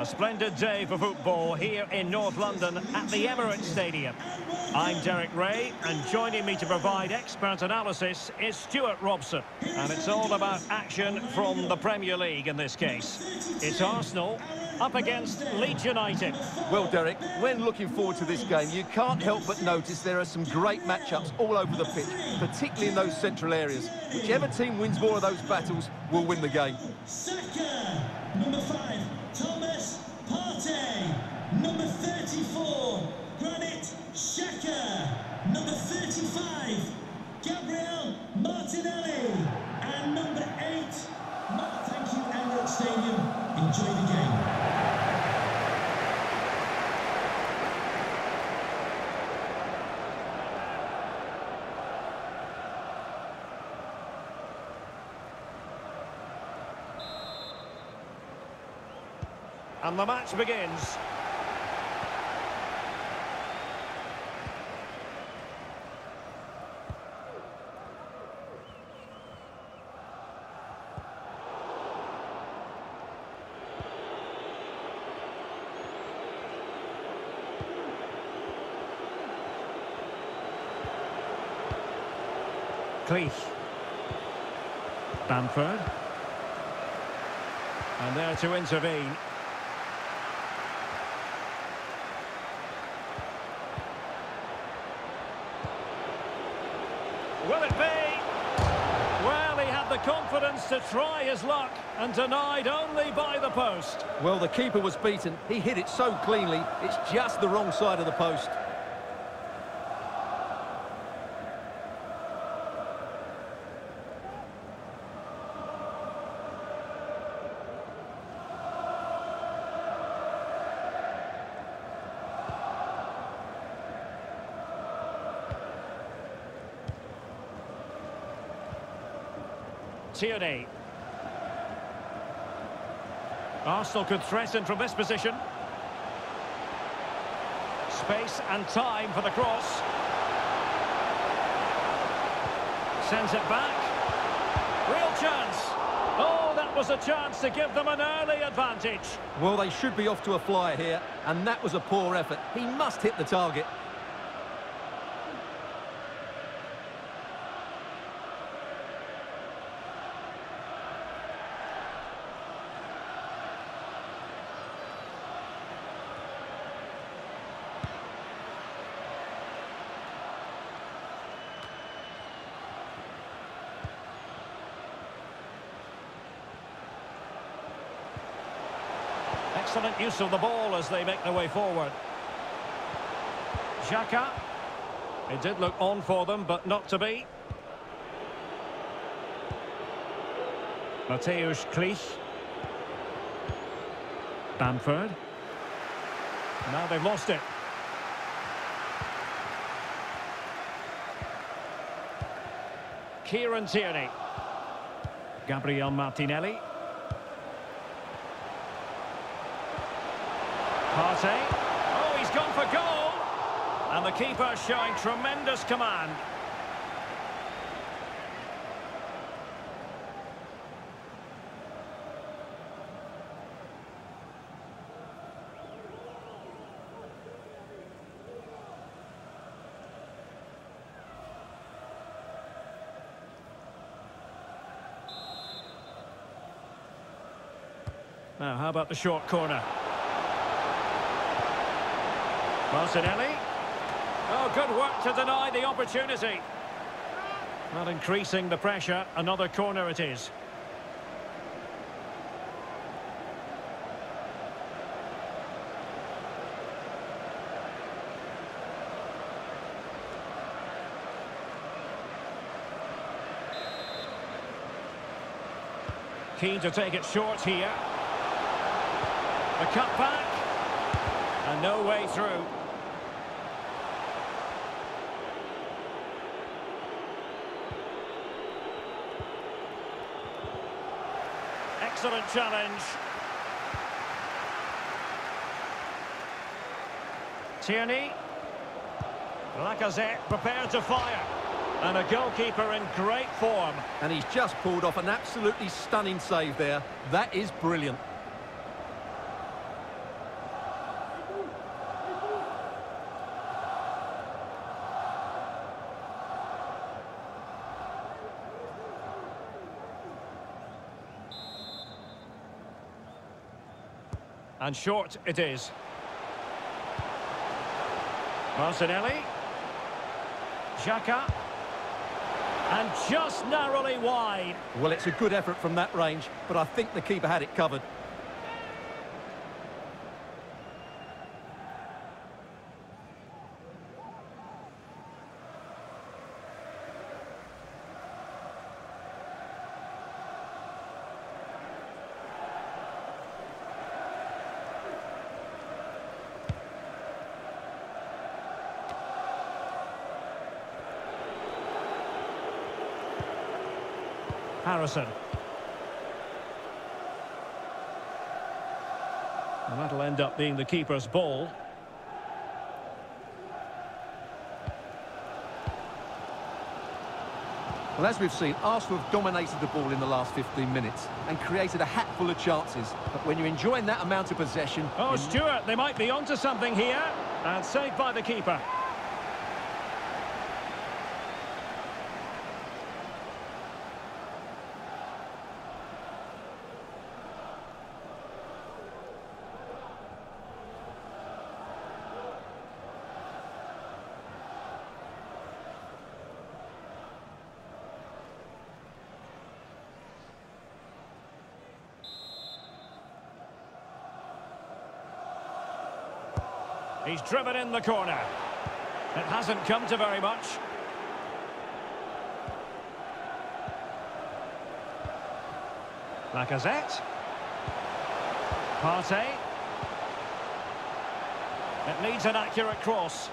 A splendid day for football here in North London at the Emirates Stadium. I'm Derek Ray, and joining me to provide expert analysis is Stuart Robson. And it's all about action from the Premier League in this case. It's Arsenal up against Leeds United. Well, Derek, when looking forward to this game, you can't help but notice there are some great matchups all over the pitch, particularly in those central areas. Whichever team wins more of those battles will win the game. Saka, number 5, Thomas Partey, number 34, Granit Xhaka, number 35, Gabriel Martinelli, and number 8, Mark. Thank you, Emirates Stadium. Enjoy the game. And the match begins. Klich. Bamford. And there to intervene. Will it be? Well, he had the confidence to try his luck and denied only by the post. Well, the keeper was beaten. He hit it so cleanly, it's just the wrong side of the post. Tierney. Arsenal could threaten from this position. Space and time for the cross. Sends it back. Real chance. Oh, that was a chance to give them an early advantage. Well, they should be off to a flyer here, and that was a poor effort. He must hit the target. Excellent use of the ball as they make their way forward. Xhaka. It did look on for them, but not to be. Mateusz Klich. Bamford. Now they've lost it. Kieran Tierney. Gabriel Martinelli. Partey. Oh, he's gone for goal. And the keeper showing tremendous command. Now, how about the short corner? Martinelli. Oh, good work to deny the opportunity. Not increasing the pressure. Another corner it is. Keen to take it short here. The cut back. And no way through. Excellent challenge. Tierney. Lacazette prepared to fire. And a goalkeeper in great form. And he's just pulled off an absolutely stunning save there. That is brilliant. And short it is. Martinelli. Xhaka. And just narrowly wide. Well, it's a good effort from that range, but I think the keeper had it covered. Harrison. And that'll end up being the keeper's ball. Well, as we've seen, Arsenal have dominated the ball in the last 15 minutes and created a hatful of chances. But when you're enjoying that amount of possession... Oh, Stuart, they might be onto something here. And saved by the keeper. He's driven in the corner. It hasn't come to very much. Lacazette. Partey. It needs an accurate cross.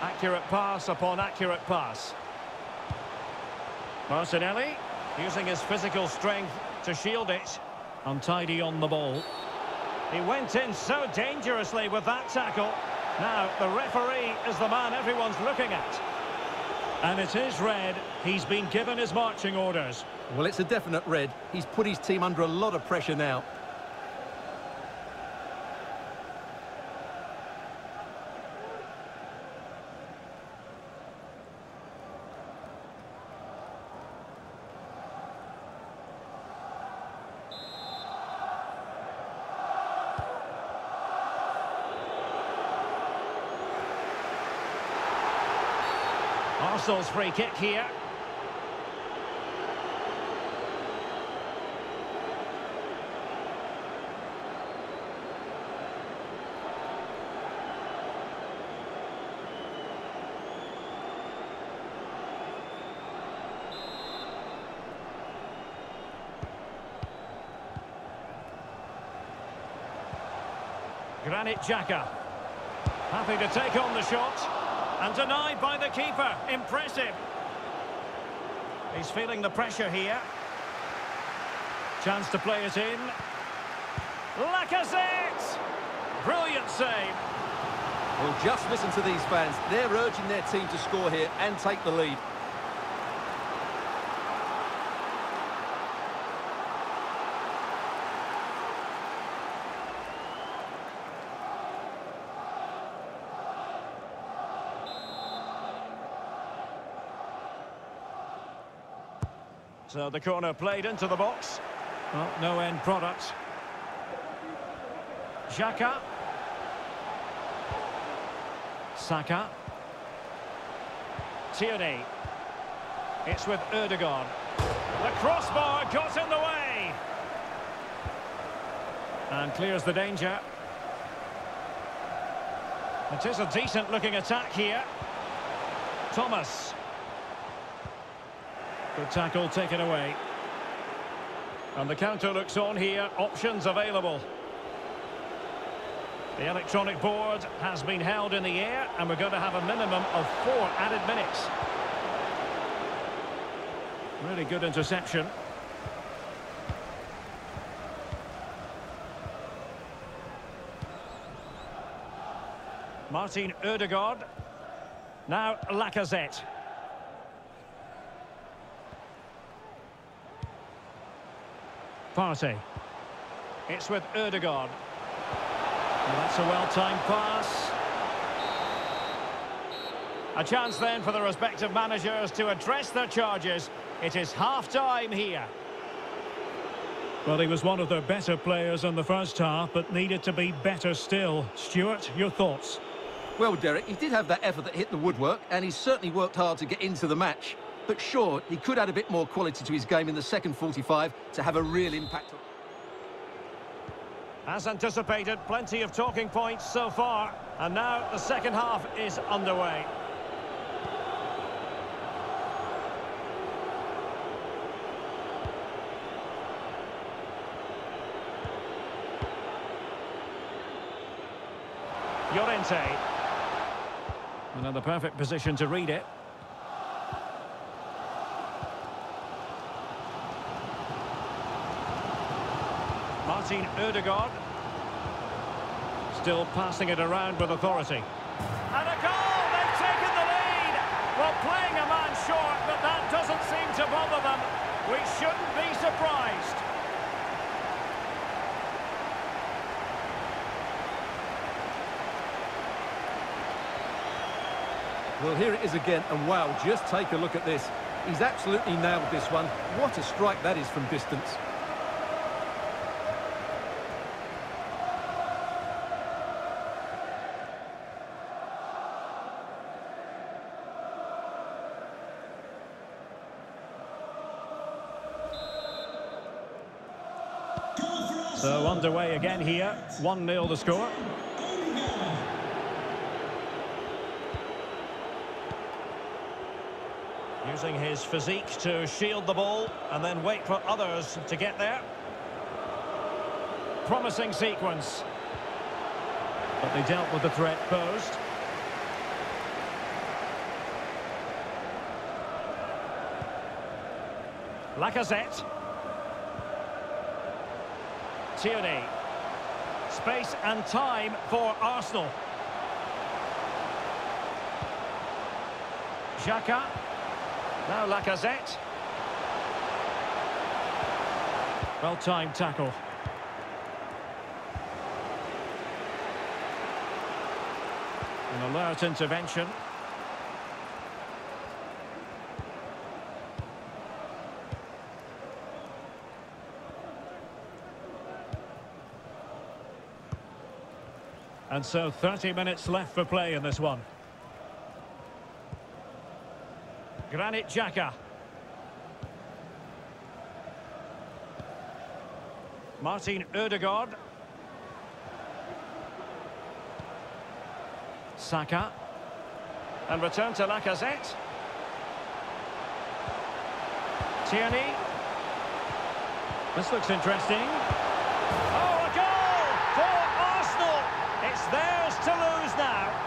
Accurate pass upon accurate pass. Martinelli using his physical strength to shield it. Untidy on the ball. He went in so dangerously with that tackle. Now, the referee is the man everyone's looking at. And it is red. He's been given his marching orders. Well, it's a definite red. He's put his team under a lot of pressure now. Arsenal's free kick here. Granit Xhaka. Happy to take on the shot. And denied by the keeper. Impressive. He's feeling the pressure here. Chance to play it in. Lacazette! Brilliant save. Well, just listen to these fans. They're urging their team to score here and take the lead. So the corner played into the box. Well, no end product. Xhaka. Saka. Tierney. It's with Ødegaard. The crossbar got in the way. And clears the danger. It is a decent-looking attack here. Thomas. Good tackle taken away. And the counter looks on here. Options available. The electronic board has been held in the air, and we're going to have a minimum of 4 added minutes. Really good interception. Martin Ødegaard. Now Lacazette. Partey. It's with Ødegaard. And that's a well-timed pass. A chance then for the respective managers to address their charges. It is half-time here. Well, he was one of their better players in the first half, but needed to be better still. Stuart, your thoughts? Well, Derek, he did have that effort that hit the woodwork, and he certainly worked hard to get into the match. But sure, he could add a bit more quality to his game in the second 45 to have a real impact. As anticipated, plenty of talking points so far. And now the second half is underway. Llorente. Another perfect position to read it. Martin Ødegaard. Still passing it around with authority. And a goal! They've taken the lead! Well, playing a man short, but that doesn't seem to bother them. We shouldn't be surprised. Well, here it is again, and wow, just take a look at this. He's absolutely nailed this one. What a strike that is from distance. So underway again here, 1-0 the score. Using his physique to shield the ball and then wait for others to get there. Promising sequence. But they dealt with the threat posed. Lacazette. Tierney. Space and time for Arsenal. Xhaka. Now Lacazette. Well-timed tackle. An alert intervention. And so 30 minutes left for play in this one. Granit Xhaka. Martin Ødegaard. Saka. And return to Lacazette. Tierney. This looks interesting. Oh, a goal for Arsenal! It's theirs to lose now.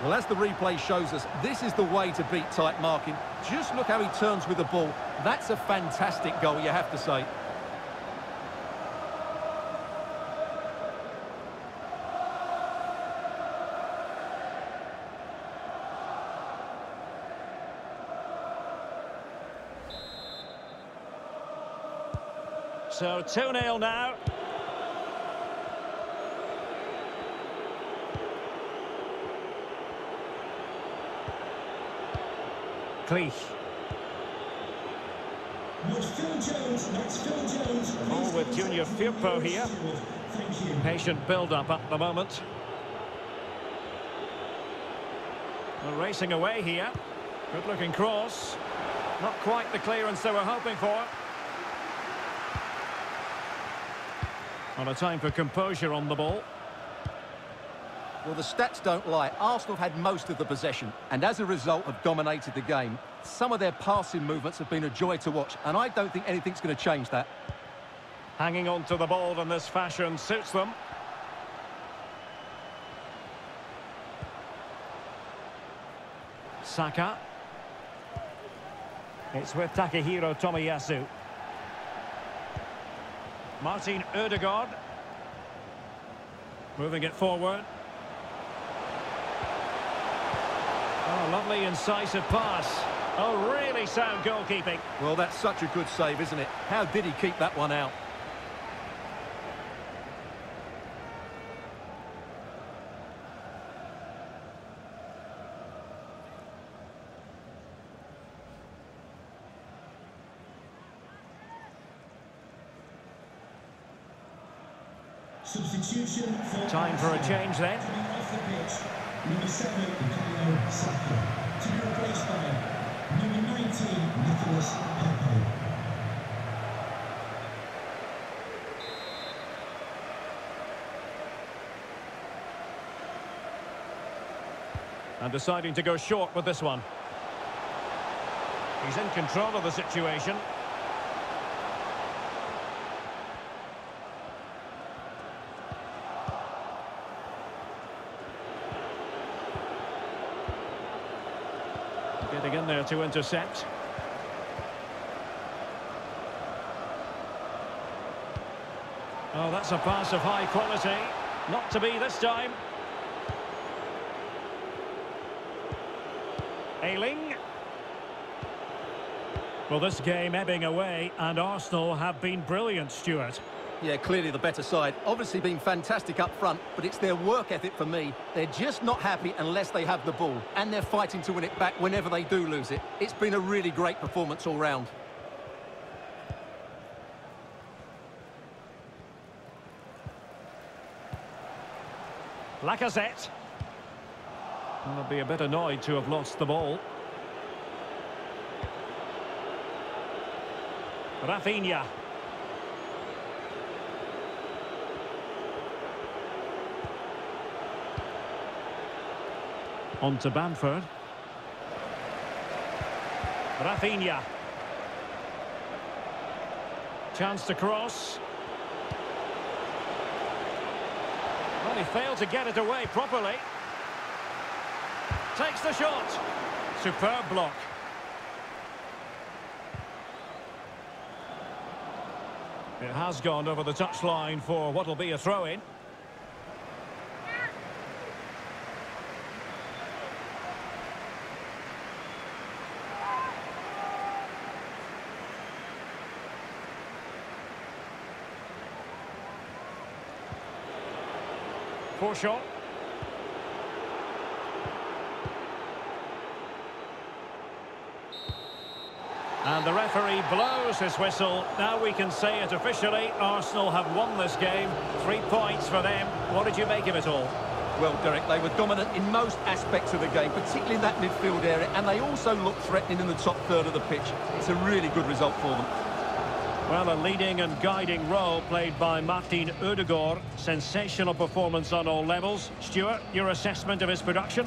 Well, as the replay shows us, this is the way to beat tight marking. Just look how he turns with the ball. That's a fantastic goal, you have to say. So 2-0 now. Klich. All with Junior Firpo here. Patient build-up at the moment. They're racing away here. Good-looking cross. Not quite the clearance they were hoping for. Not a time for composure on the ball. Well, the stats don't lie. Arsenal had most of the possession and as a result have dominated the game. Some of their passing movements have been a joy to watch and I don't think anything's going to change that. Hanging on to the ball in this fashion suits them. Saka. It's with Takehiro Tomiyasu. Martin Ødegaard. Moving it forward. Oh, lovely incisive pass. Oh, really sound goalkeeping. Well, that's such a good save, isn't it? How did he keep that one out? Substitution for time for a change then. Off the pitch, number 7, Bukayo Saka, to be replaced by number 19, Nicolas Pépé. And deciding to go short with this one. He's in control of the situation. Getting in there to intercept. Oh, that's a pass of high quality. Not to be this time. Ailing. Well, this game ebbing away, and Arsenal have been brilliant, Stuart. Yeah, clearly the better side. Obviously been fantastic up front, but it's their work ethic for me. They're just not happy unless they have the ball, and they're fighting to win it back whenever they do lose it. It's been a really great performance all round. Lacazette. I'll be a bit annoyed to have lost the ball. Rafinha. On to Bamford. Rafinha. Chance to cross. Well, he failed to get it away properly. Takes the shot. Superb block. It has gone over the touchline for what will be a throw-in. Poor shot. And the referee blows his whistle. Now we can say it officially. Arsenal have won this game. 3 points for them. What did you make of it all? Well, Derek, they were dominant in most aspects of the game, particularly in that midfield area, and they also looked threatening in the top third of the pitch. It's a really good result for them. Well, a leading and guiding role played by Martin Ødegaard. Sensational performance on all levels. Stuart, your assessment of his production?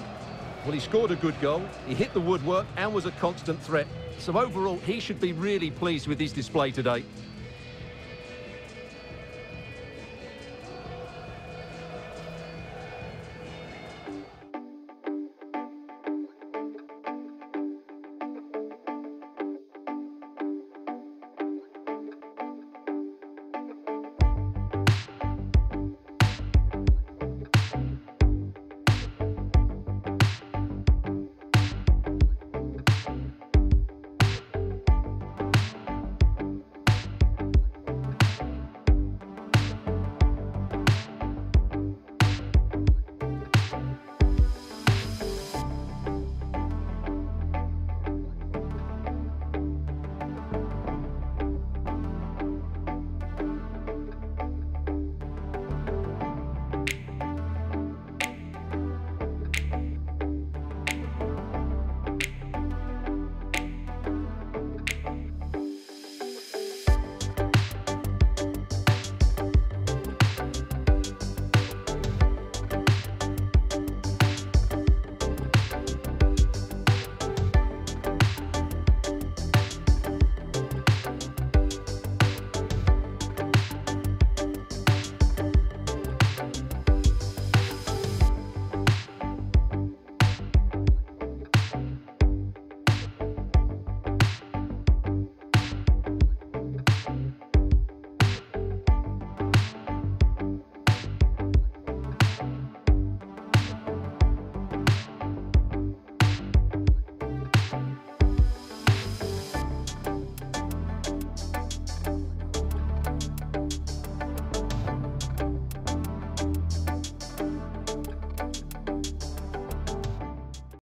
Well, he scored a good goal. He hit the woodwork and was a constant threat. So overall, he should be really pleased with his display today.